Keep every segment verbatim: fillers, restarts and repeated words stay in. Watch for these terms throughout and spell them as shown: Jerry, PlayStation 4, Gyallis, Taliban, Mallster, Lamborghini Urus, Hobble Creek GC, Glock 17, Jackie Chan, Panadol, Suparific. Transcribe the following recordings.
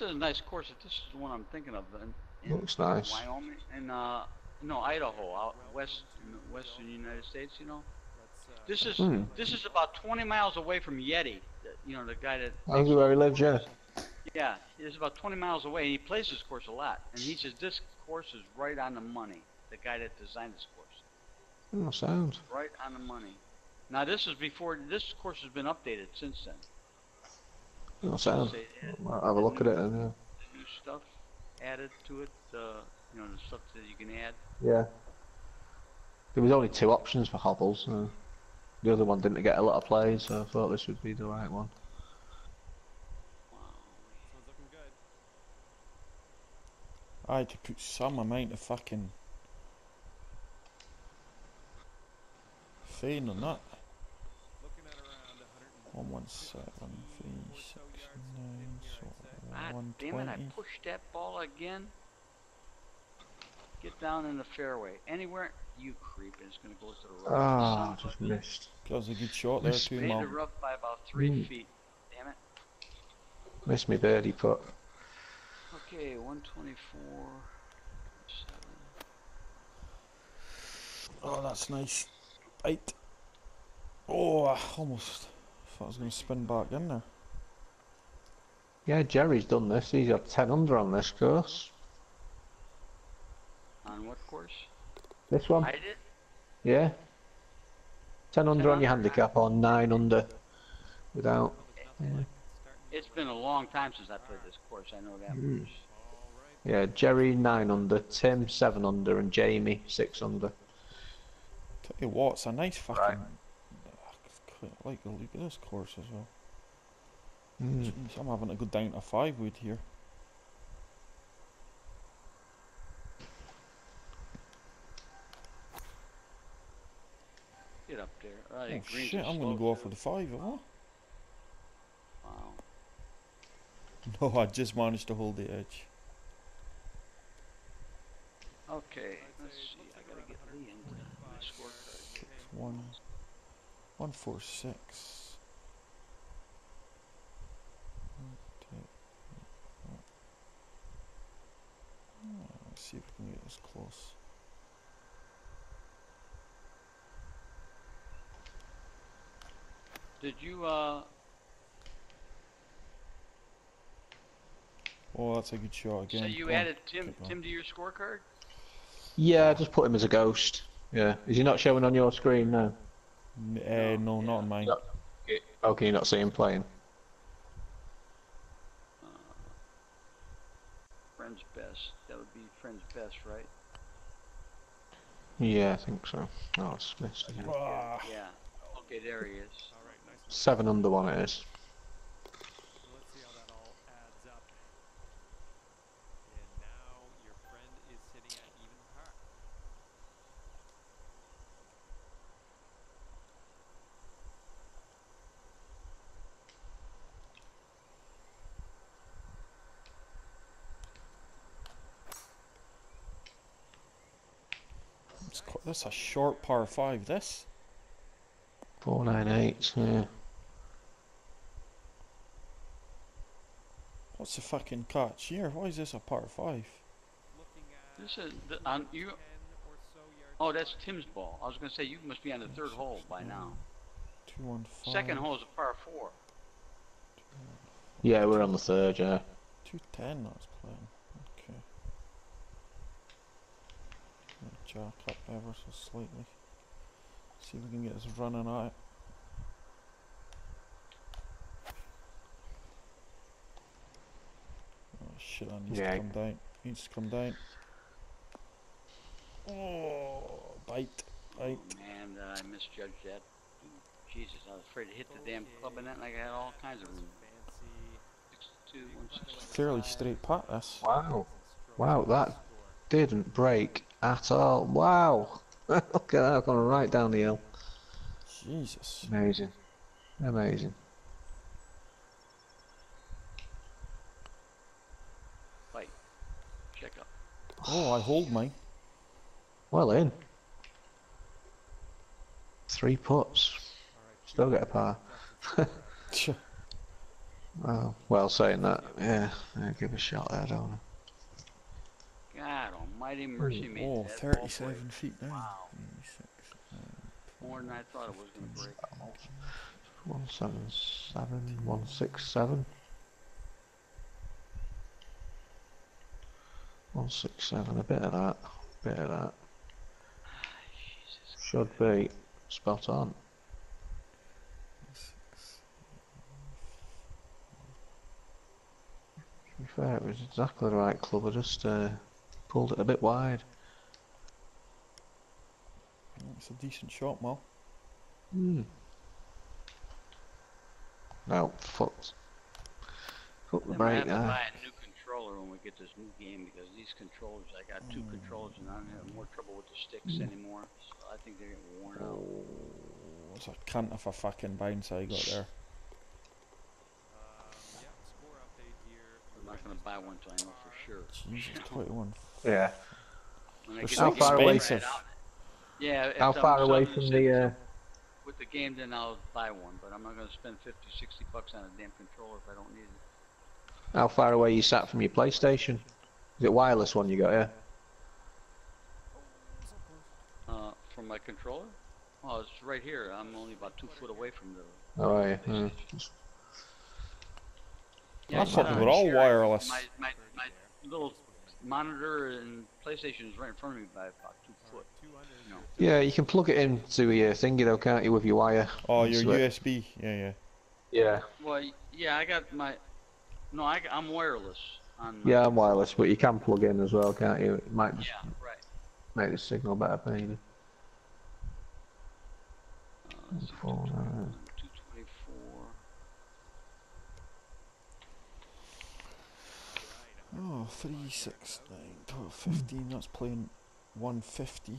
this is a nice course. If this is the one I'm thinking of. In, in Looks nice. Wyoming and uh, no, Idaho, out west, in the western United States. You know, this is mm. this is about twenty miles away from Yeti. The, you know, the guy that. I knew where he lives, yeah. Yeah, it's about twenty miles away, and he plays this course a lot. And he says this course is right on the money. The guy that designed this course. Oh, sounds. Right on the money. Now this is before this course has been updated since then. Oh, sounds. I'll have a look at it. And, yeah. New stuff added to it. Uh, you know, the stuff that you can add. Yeah. There was only two options for hobbles. Uh, the other one didn't get a lot of plays, so I thought this would be the right one. I had to put some amount of fucking fade on that. One one seven three six nine so ah, one twenty. Damn it! I pushed that ball again. Get down in the fairway. Anywhere you creep, and it's gonna go to the rough. Ah, oh, just missed. That was a good shot there too, Mom. Made the rough by about three mm. feet. Damn it! Missed me birdie putt. Okay, one twenty-four, seven. Oh, that's nice. Eight. Oh, I almost thought I was going to spin back in there. Yeah, Jerry's done this. He's got ten under on this course. On what course? This one. I did? Yeah. ten under on your handicap or nine under without... Yeah. It's been a long time since I played this course, I know that mm. much. Yeah, Jerry nine under, Tim seven under, and Jamie six under. Tell you what, it's a nice fucking... Right. I like the look of this course as well. Mm. I'm having to go down to five wood here. Get up there. Right, oh shit, I'm going to go off with the five, huh? Wow. No, I just managed to hold the edge. Okay, let's see. I gotta get Lee into my scorecard. Six, one, one, four, six. One, two, three, four. Oh, let's see if we can get this close. Did you, uh... Oh, that's a good shot again. So you oh, added Tim Tim to your scorecard? Yeah, I just put him as a ghost. Yeah. Is he not showing on your screen now? Uh, no, no, yeah. Not on mine. No. Oh, can you not see him playing? Uh, friend's best. That would be friend's best, right? Yeah, I think so. Oh, it's missed again. Yeah. yeah. Okay, there he is. All right, nice. Seven under one it is. That's a short par five, this. four nine eight, yeah. What's the fucking catch here? Why is this a par five? This is... The, um, you, oh, that's Tim's ball. I was going to say, you must be on the that's third hole by now. two one five. Second hole is a par four. Yeah, we're on the third, yeah. two ten, that's playing. Jack up ever so slightly. See if we can get us running at it. Oh shit, that needs yeah. to come down. Needs to come down. Oh, bite, bite. Oh, man, uh, I misjudged that. Jesus, I was afraid to hit the damn club in that, and I had all kinds of room. Fairly straight putt, this. Wow. Wow, that didn't break at all. Wow. Look at that, I've gone right down the hill. Jesus. Amazing. Amazing. Wait. Check up. Oh, I hold mine. Well in. Three putts. Still get a par. Oh, well, saying that, yeah, I'll give a shot there, don't I? God almighty mercy me. Oh, thirty-seven feet down. Wow. More than I thought it was going to break. one seven seven, one six seven. one six seven, a bit of that, a bit of that. Jesus Should God. be spot on. To be fair, it was exactly the right club, I just uh, pulled it a bit wide. That's a decent shot, Mal. Hmm. No, fuck. Fuck the brake there. I'm gonna have to buy a new controller when we get this new game, because these controllers, I got two mm. controllers and I'm having more trouble with the sticks mm. anymore. So I think they're getting worn out. What's a cunt of a fucking bounce I got there? Uh, yeah, score update here. I'm not gonna buy one till I know for sure. Jesus, twenty-one. Yeah. They're so far away. Yeah, how far away from the uh... with the game, then I'll buy one, but I'm not going to spend fifty, sixty bucks on a damn controller if I don't need it. How far away you sat from your PlayStation? Is it wireless one you got here? Yeah? Uh, from my controller? Oh, it's right here. I'm only about two foot away from the. Oh, yeah. Mm. Yeah, I thought they were all sure wireless. My, my, my little monitor and PlayStation is right in front of me by about two foot. No. Yeah, you can plug it into your thingy though, can't you, with your wire? Oh, your U S B. Yeah, yeah. Yeah. Well, yeah, I got my. No, I, I'm wireless. On yeah, I'm wireless, but you can plug in as well, can't you? It might just yeah, right. make the signal better for you. Uh, two twenty-four. Oh, three, six, nine, twelve, fifteen, that's playing one fifty.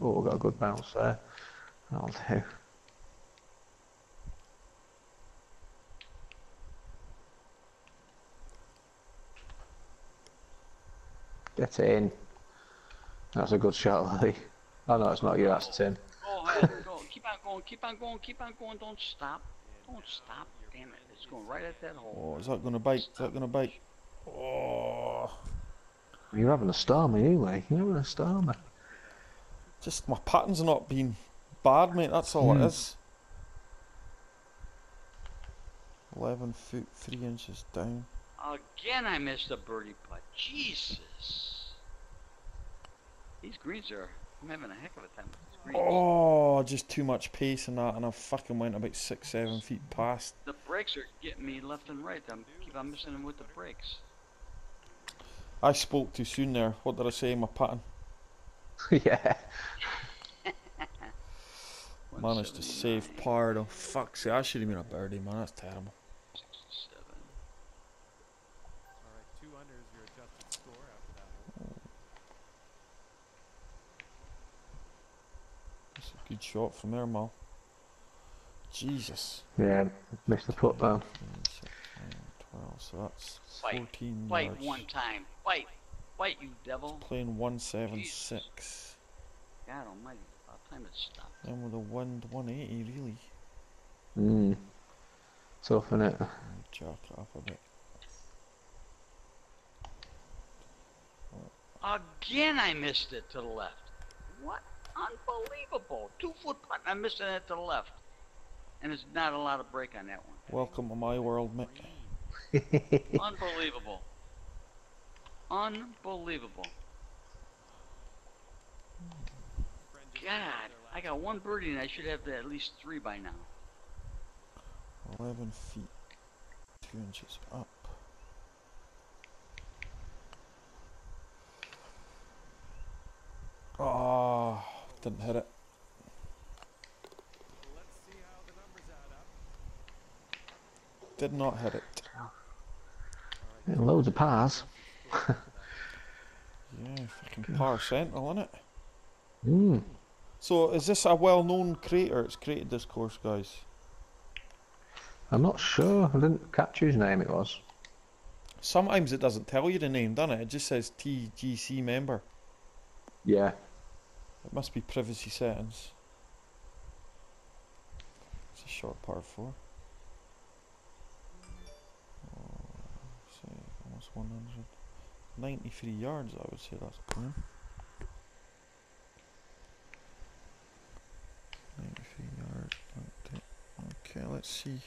Oh, we've got a good bounce there. That'll do. Get in. That's a good shot, Lee. Oh no, it's not you, that's Tim. Go, go, go. Keep on going, keep on going, keep on going, don't stop. Don't stop, damn it. It's going right at that hole. Oh, is that going to bite? Is that going to bite? Oh. You're having a storm, anyway. You're having a storm. Just my pattern's not been bad, mate. That's all mm. it is. eleven foot, three inches down. Again, I missed a birdie putt. Jesus. These greens are. I'm having a heck of a time with these greens. Oh, just too much pace and that, and I fucking went about six, seven feet past. The brakes are getting me left and right. I'm keep on missing them with the brakes. I spoke too soon there. What did I say in my pattern? Yeah. Managed to save par. Oh fuck! See, I should have been a birdie, man. That's terrible. sixty-seven. All right, two under is your adjusted score after that hole. That's a good shot from there, Mal. Jesus. Yeah, missed the put down. twelve. So that's fourteen yards. Fight one time. Fight. Fight, you devil. It's playing one seven six. God almighty, about time it stopped. Then with a one to one eighty, really. Mmm. Tough, innit? Jack it up a bit. Again, I missed it to the left. What? Unbelievable. Two foot putt, and I'm missing it to the left. And there's not a lot of break on that one. Welcome to my world, mate. Unbelievable. Unbelievable. God, I got one birdie and I should have at least three by now. eleven feet, two inches up. Oh, didn't hit it. Let's see how the numbers add up. Did not hit it. Yeah, loads of pars. Yeah, fucking par central, isn't it? Mm. So, is this a well-known creator that's created this course, guys? I'm not sure. I didn't catch whose name it was. Sometimes it doesn't tell you the name, doesn't it? It just says T G C member. Yeah. It must be privacy settings. It's a short par four. Oh, see, almost one hundred ninety-three yards, I would say that's good. ninety-three yards, like that. Okay, let's see.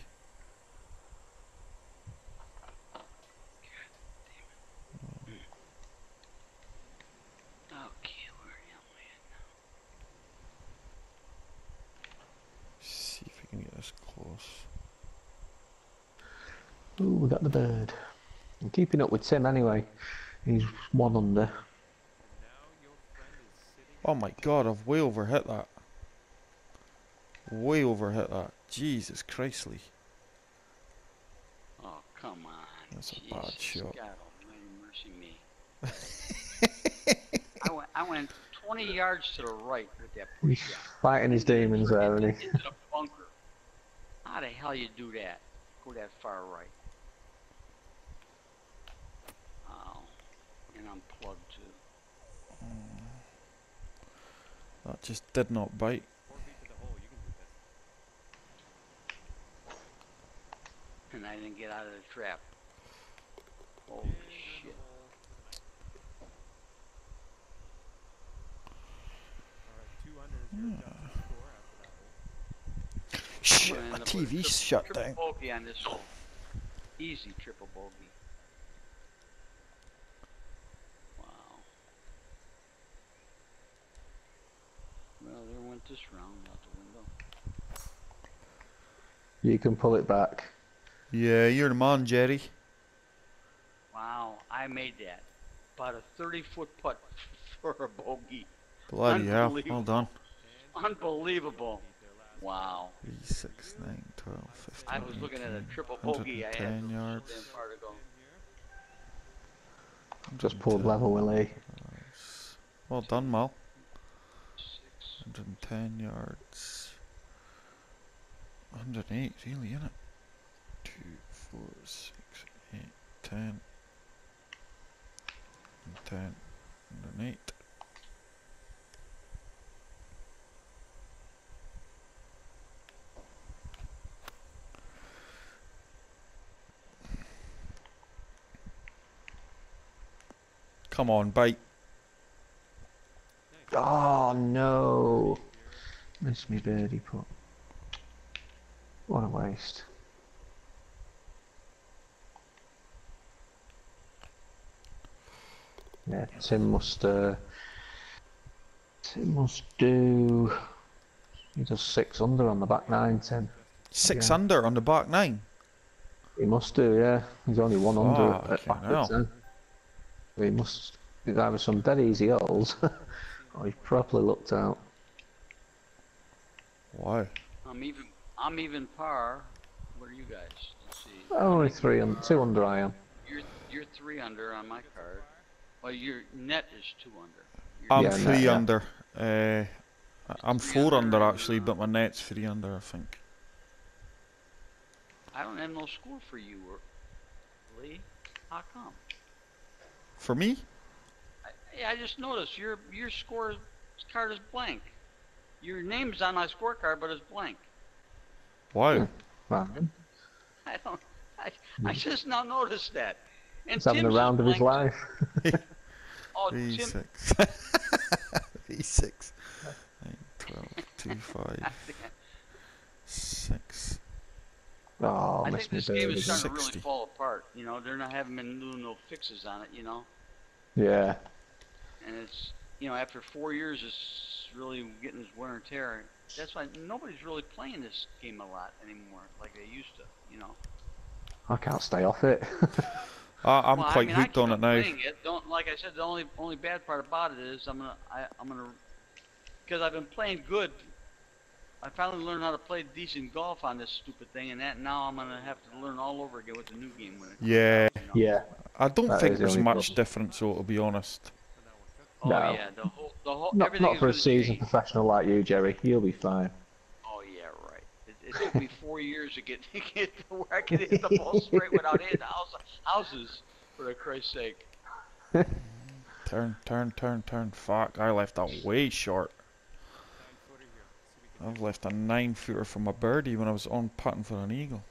Ooh, we got the bird. I'm keeping up with Tim anyway. He's one under. Oh my god, I've way overhit that. Way overhit that. Jesus Christly. Oh, come on. That's a Jesus bad shot. God almighty mercy me. I, went, I went twenty yards to the right with that push. He's shot. Fighting his demons there, isn't he? How the hell you do that? Go that far right. And I'm plugged too. Mm. That just did not bite. And I didn't get out of the trap. Holy shit. Yeah. Shit, my T V's shut down. Triple bogey on this hole. Easy triple bogey. Well, there went this round out the window. You can pull it back. Yeah, you're the man, Jerry. Wow, I made that. About a thirty-foot putt for a bogey. Bloody hell, well done. Unbelievable. Wow. three, six, nine, twelve, fifteen, I was looking at a triple bogey I had from so damn far to go. Just pulled level, Willie. Well done, Mal. one hundred ten yards. one hundred eight, really, isn't it? two, four, six, eight, ten. one ten, one oh eight. Come on, bite. Oh no! Missed me birdie putt. What a waste. Yeah, Tim must. Uh, Tim must do. He does six under on the back nine, Tim. Six yeah. under on the back nine. He must do, yeah. He's only one oh, under at back ten. He must. He's either some dead easy holes. Oh, he properly looked out. Why? I'm even. I'm even par. What are you guys? Let's see. Only three under, two under I am. You're you're three under on my card. Well, your net is two under. Your I'm yeah, three net, under. Yeah. Uh, I'm three four under, under actually, but my net's three under, I think. I don't have no score for you, Lee. How come? For me? Yeah, I just noticed your your score card is blank. Your name's on my scorecard, but it's blank. Why? Fine. I don't. I, I just now noticed that. And He's Tim's having the round of his life. Oh, Tim. six. V six. nine, twelve, two, five, six. Oh, I think this game is starting to really fall apart. You know, they're not having been doing no fixes on it. You know. Yeah. And it's, you know, after four years, it's really getting this wear and tear. That's why nobody's really playing this game a lot anymore, like they used to, you know. I can't stay off it. uh, I'm well, quite I mean, hooked on it now. It. Don't, like I said, the only only bad part about it is I'm gonna I, I'm gonna because I've been playing good. I finally learned how to play decent golf on this stupid thing, and that now I'm gonna have to learn all over again with the new game. When it yeah, comes out, you know? Yeah. I don't that think there's much problem. difference, though, to be honest. Oh, no, yeah, the whole, the whole, not, not for a seasoned professional like you, Jerry. You'll be fine. Oh yeah, right. It, it took me four years to get to get where I could hit the ball straight without hitting house, houses. For Christ's sake. Turn, turn, turn, turn. Fuck! I left that way short. I've left a nine-footer from a birdie when I was on putting for an eagle.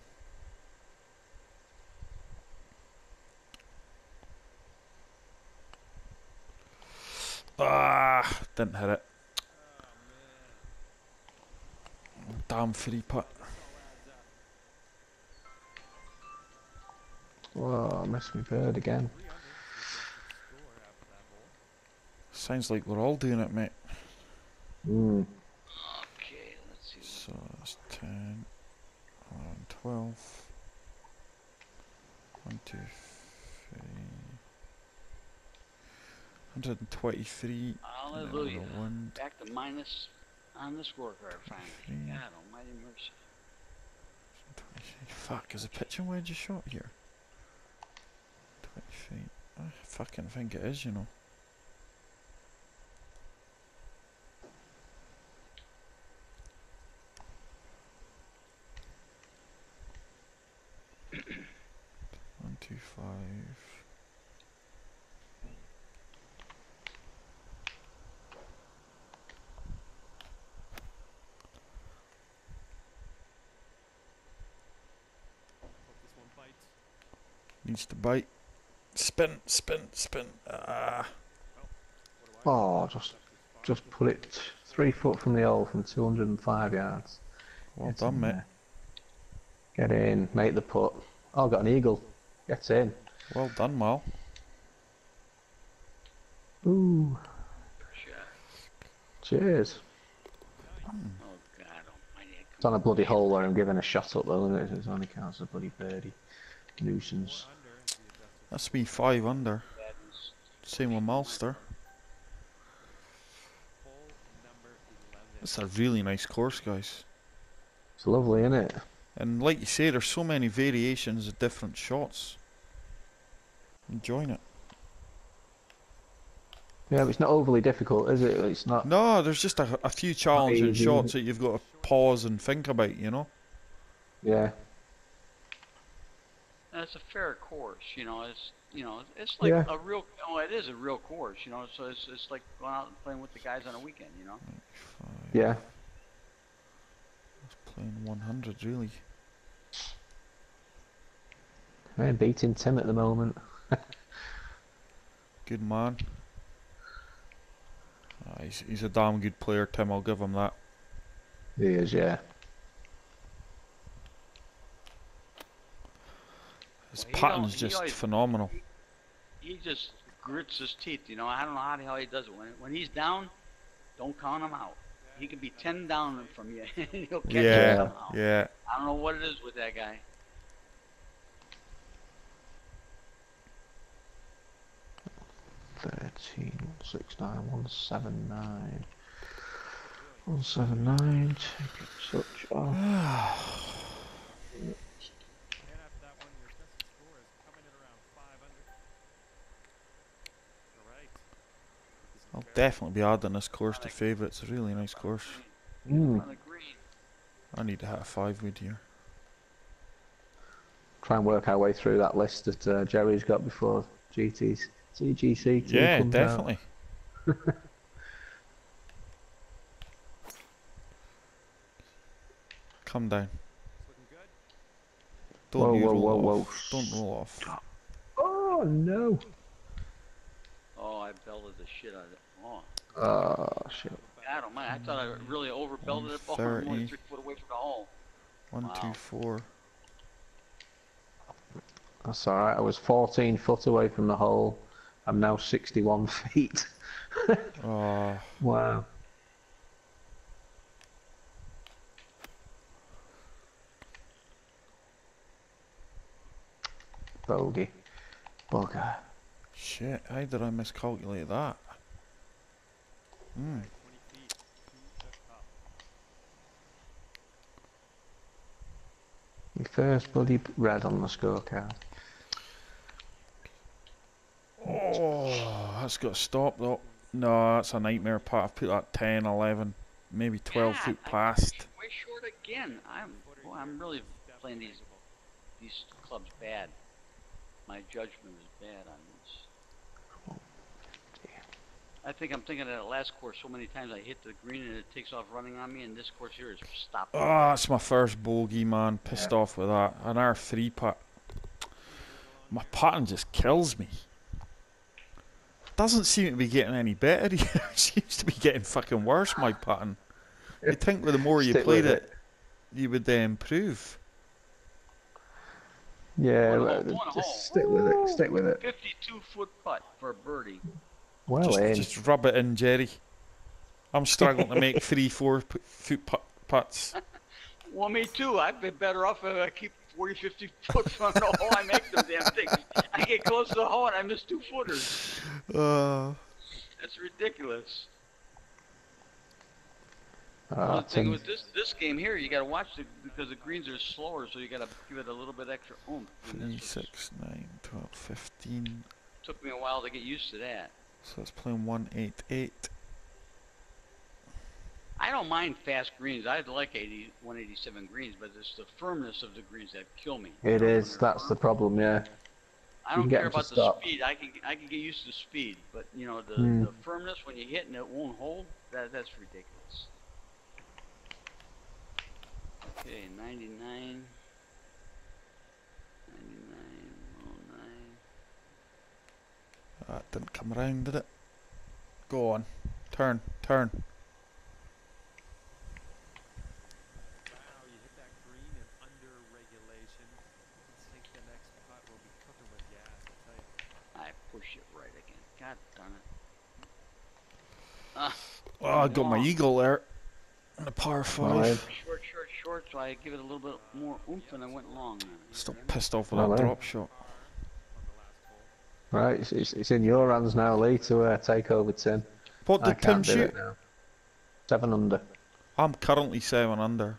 Ah, didn't hit it. Damn free putt. Whoa, I missed my bird again. Sounds like we're all doing it, mate. Mm. Okay, let's see. So that's ten, one, twelve, one, two, three, hundred and twenty-three. Hallelujah! One, back to minus on the scorecard finally. Three. God Almighty mercy. Fuck! Is a pitching wedge a shot here? Twenty-three. I fucking think it is, you know. Five. Needs to bite. Spin, spin, spin. Ah. Oh, just, just put it three foot from the hole from two hundred and five yards. Well Get done, mate. Get in, make the putt. Oh, I've got an eagle. That's in. Well done, Mal. Ooh. Sure. Cheers. Mm. Oh God Almighty! It's on a bloody hole where I'm giving a shot up though, isn't it? It's only counts as a bloody birdie. Nuisance. That's me five under. Same with Mallster. It's a really nice course, guys. It's lovely, isn't it? And like you say, there's so many variations of different shots. Enjoying it. Yeah, but it's not overly difficult, is it? It's not. No, there's just a, a few challenging easy, shots that you've got to pause and think about, you know? Yeah. That's a fair course, you know. It's you know, it's like yeah. a real. Oh, it is a real course, you know. So it's it's like going out and playing with the guys on a weekend, you know. Yeah. Playing one hundred, really. I'm beating Tim at the moment. Good man. Oh, he's, he's a damn good player, Tim, I'll give him that. He is, yeah. His well, pattern's just always, phenomenal. He, he just grits his teeth, you know. I don't know how the hell he does it. When, when he's down, don't count him out. He could be ten down from you, and he'll catch yeah, you somehow. Yeah. I don't know what it is with that guy. Thirteen, six, nine, one, seven, nine, one, seven, nine. Take it such off. I'll definitely be adding this course to favourites. It's a really nice course. Mm. I need to hit a five wood here. Try and work our way through that list that uh, Jerry's got before G T's. C G C. Yeah, definitely. Come down. Don't whoa, whoa, roll whoa, off. Whoa. Don't roll off. Oh, no. Oh, I belted the shit out of it. Oh, oh shit. I don't mind. I thought I really overbelted it. Oh, I'm only three foot away from the hole. One, wow. two, four. That's alright. I was fourteen foot away from the hole. I'm now sixty-one feet. Oh. Wow. Bogey. Bogger. Shit, how did I miscalculate that? Mm. The first bloody red on the scorecard. Oh, that's got to stop though. No, that's a nightmare putt. I've put that ten, eleven, maybe twelve yeah, foot past. Way short again. I'm, well, I'm really playing these, these clubs bad. My judgment is bad on this. I think I'm thinking of that last course so many times I hit the green and it takes off running on me, and this course here is stopped. Oh, that's my first bogey, man. Pissed yeah. off with that. An R three putt. My pattern just kills me. Doesn't seem to be getting any better here. It seems to be getting fucking worse, my pattern. You'd think with the more you Stick played it, it, you would uh, improve. Yeah, one hole, one just hole. stick with it. Stick with it. fifty-two foot putt for a birdie. Well, just, just rub it in, Jerry. I'm struggling to make three, four foot put putts. Well, me too. I'd be better off if I keep forty, fifty foot from the hole. I make them damn things. I get close to the hole and I miss two footers. Uh, That's ridiculous. Uh, the thing with this this game here, you got to watch it because the greens are slower, so you got to give it a little bit extra oomph. three, six, nine, twelve, fifteen. Took me a while to get used to that. So it's playing one eighty-eight. I don't mind fast greens. I'd like eighty, one eighty-seven greens, but it's the firmness of the greens that kill me. It is. That's the problem, yeah. I don't care about the speed. I can I can get used to speed, but you know the mm. the firmness when you hit and it won't hold. That that's ridiculous. Okay, ninety-nine. That didn't come around, did it? Go on. Turn, turn. Wow, you hit that green and under regulation. Let's think the next putt will be cooking with gas, I tell you. I push it right again. God darn it. Uh, oh, I got my eagle there. And a par five. five. Short, short, short, so I give it a little bit more oomph and I went long. Still pissed off with that drop shot. Right, it's, it's in your hands now, Lee, to uh, take over ten. What did Tim shoot? Seven under. I'm currently seven under.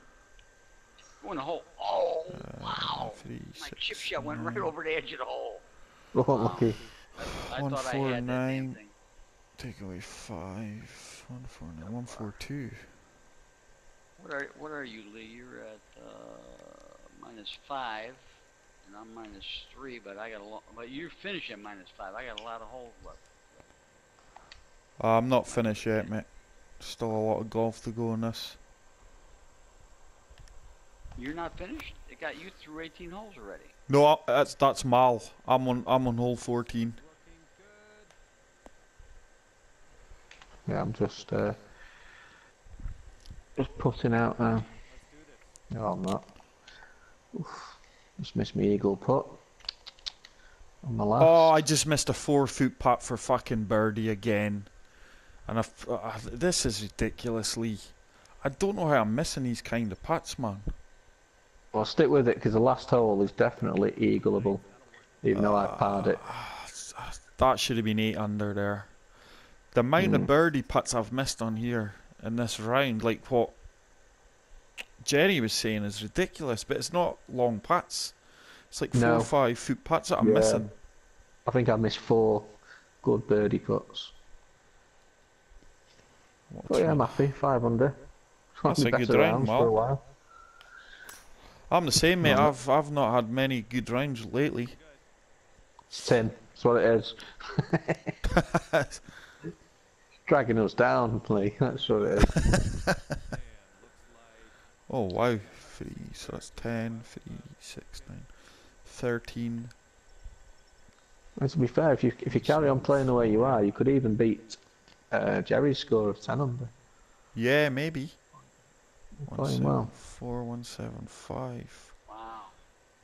Go in the hole. Oh, uh, wow. Three, My six, chip shot went right over the edge of the hole. Oh, wow. Lucky. I, I one, thought four, I had nine. That thing. Take away five. One, four, nine. One, four, two. What are, what are you, Lee? You're at uh, minus five. And I'm minus three, but I got a lot. But you finish at minus five. I got a lot of holes left. I'm not finished yet, mate. Still a lot of golf to go in this. You're not finished? It got you through eighteen holes already. No, I, that's that's Mal. I'm on I'm on hole fourteen. Yeah, I'm just uh, just putting out now. No, I'm not. Oof. Just missed my eagle putt on my last. Oh, I just missed a four-foot putt for fucking birdie again. And I've, uh, this is ridiculous, Lee. I don't know how I'm missing these kind of putts, man. Well, stick with it, because the last hole is definitely eagleable, even though uh, I parred it. That should have been eight under there. The amount mm. of birdie putts I've missed on here in this round, like what Jerry was saying is ridiculous, but it's not long putts. It's like four no. or five foot putts that I'm yeah. missing. I think I missed four good birdie putts. What's but yeah, I'm happy. Five under. That's a good round, for a while. I'm the same, mate. No. I've I've not had many good rounds lately. It's ten. That's what it is. Dragging us down, please. That's what it is. Oh wow, three, so that's ten, three, six, nine, thirteen. And to be fair, if you if you carry on playing the way you are, you could even beat uh, Jerry's score of ten under. Yeah, maybe. You're playing well. Four, one, seven, five. Wow.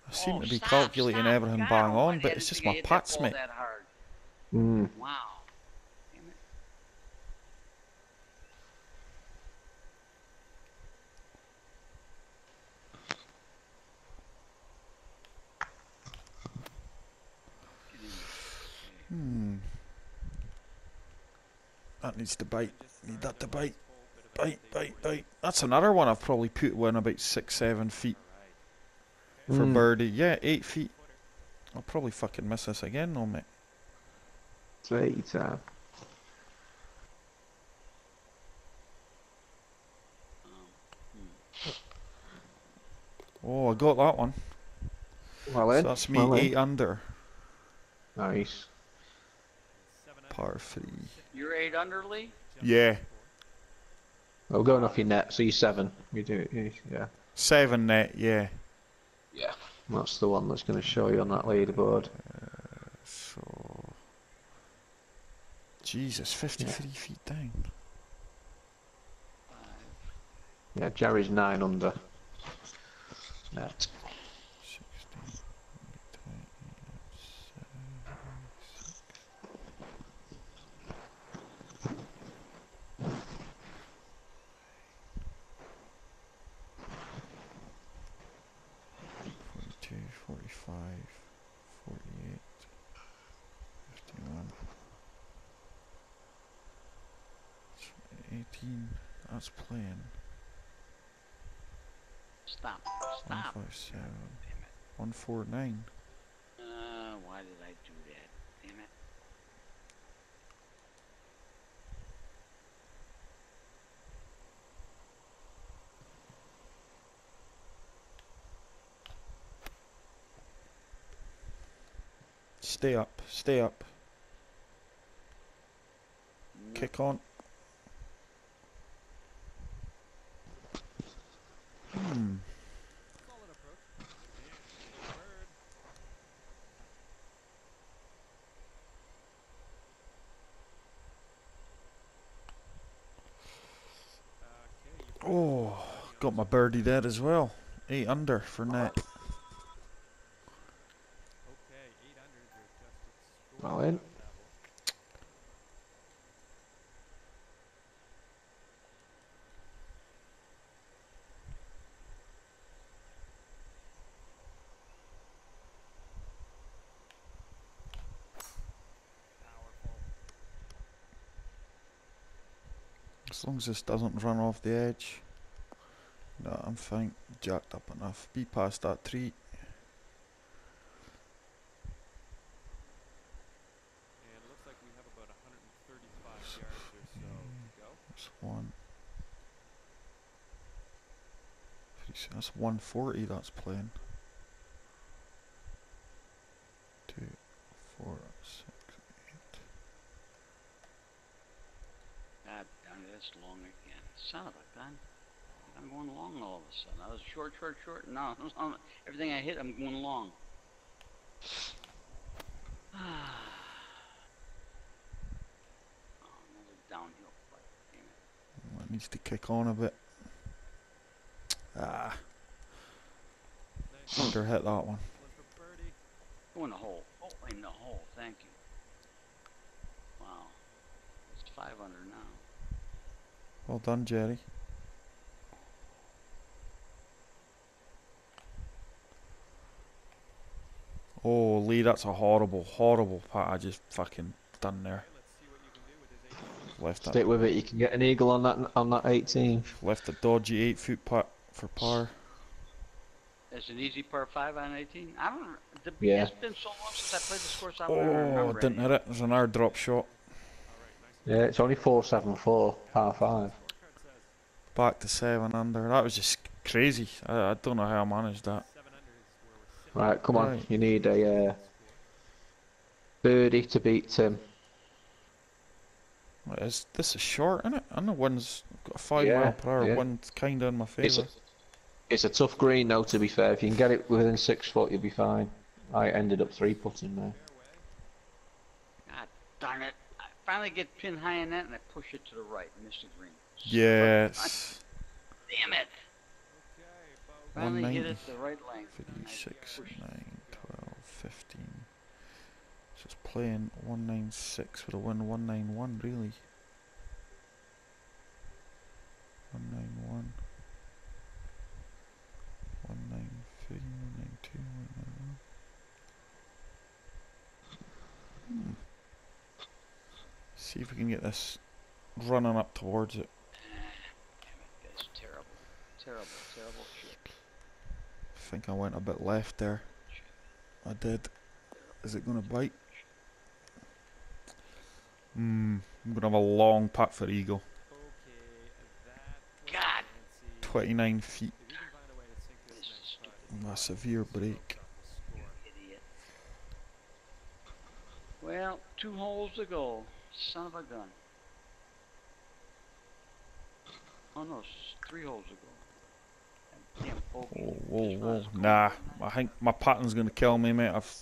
I seem oh, to be stop, calculating stop. everything God, bang on, but it's just my pats, mate. Mm. Wow. Hmm. That needs to bite. Need that to bite. Bite, bite, bite. That's another one I've probably put one about six, seven feet for mm. birdie. Yeah, eight feet. I'll probably fucking miss this again, though, mate. It's uh... Oh, I got that one. Well, so that's me well, eight under. Nice. par three. You're eight under, Lee? Yeah. Well, going off your net, so you're seven. You do it, yeah. Seven net, yeah. Yeah. That's the one that's going to show you on that leaderboard. Uh, so, Jesus, fifty-three yeah. feet down. Yeah, Jerry's nine under. Net. sixteen, forty-five, forty-eight, fifty-one, eighteen, that's playing. Stop, stop. one forty-seven, one forty-nine. Uh, why did I do that? Damn it. Stay up, stay up. Mm. Kick on. Hmm. Oh, got my birdie there as well. Eight under for net. Well in. As long as this doesn't run off the edge. No, I'm fine. Jacked up enough. Be past that tree. That's one forty that's playing. two, four, six, eight. God damn it, it's long again. Son of a gun. I'm going long all of a sudden. I was short, short, short. No, I'm, everything I hit, I'm going long. Ah. Oh, another downhill play. Damn it. Well, it needs to kick on a bit. Ah, under hit that one. Go in the hole. Oh, in the hole. Thank you. Wow, it's five under now. Well done, Jerry. Oh, Lee, that's a horrible, horrible putt I just fucking done there. Left Stick with it. You can get an eagle on that on that eighteen. Left a dodgy eight-foot putt for par. It's an easy par five on eighteen. I don't. The, yeah. It's been so long since I played this course. I oh, didn't hit it. It was an air drop shot. Yeah, it's only four seven four par five. Back to seven under. That was just crazy. I, I don't know how I managed that. Right, come on. Right. You need a uh, birdie to beat Tim. What is, this is short, isn't it? And the wind's got a five yeah, mile per hour yeah. wind kind of in my favour. It's, it's a tough green though, to be fair. If you can get it within six foot, you'll be fine. I ended up three putting there. God darn it. I finally get pin high in that and I push it to the right and miss the green. Yes. Damn it. Finally hit it the right length. fifty-six, nine, twelve, fifteen. So it's playing one ninety-six with a win, one ninety-one really. one ninety-one. one ninety-three, one ninety-two, one ninety-one. Hmm. See if we can get this running up towards it. That's terrible. Terrible, terrible shit. I think I went a bit left there. I did. Is it going to bite? Hmm, I'm going to have a long putt for eagle. God! twenty-nine feet. A severe break. Well, two holes to go. Son of a gun. Oh no, three holes ago. Damn, oh, whoa, whoa, whoa. Nah, I think my pattern's gonna kill me, mate. I've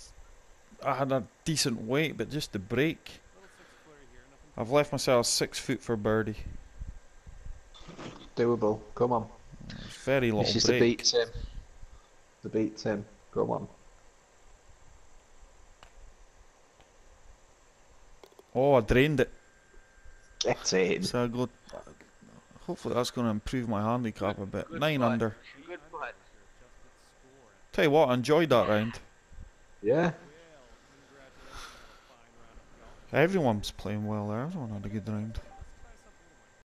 I had a decent weight, but just the break. I've left myself six foot for birdie. Doable, come on. Very little break. This is the beat, Tim. The beat, Tim. Come on. Oh, I drained it. That's it. So I go. Hopefully that's going to improve my handicap a bit. Good Nine putt. Under. Good putt. Tell you what, I enjoyed that round. Yeah. Everyone's playing well there. Everyone had a good round.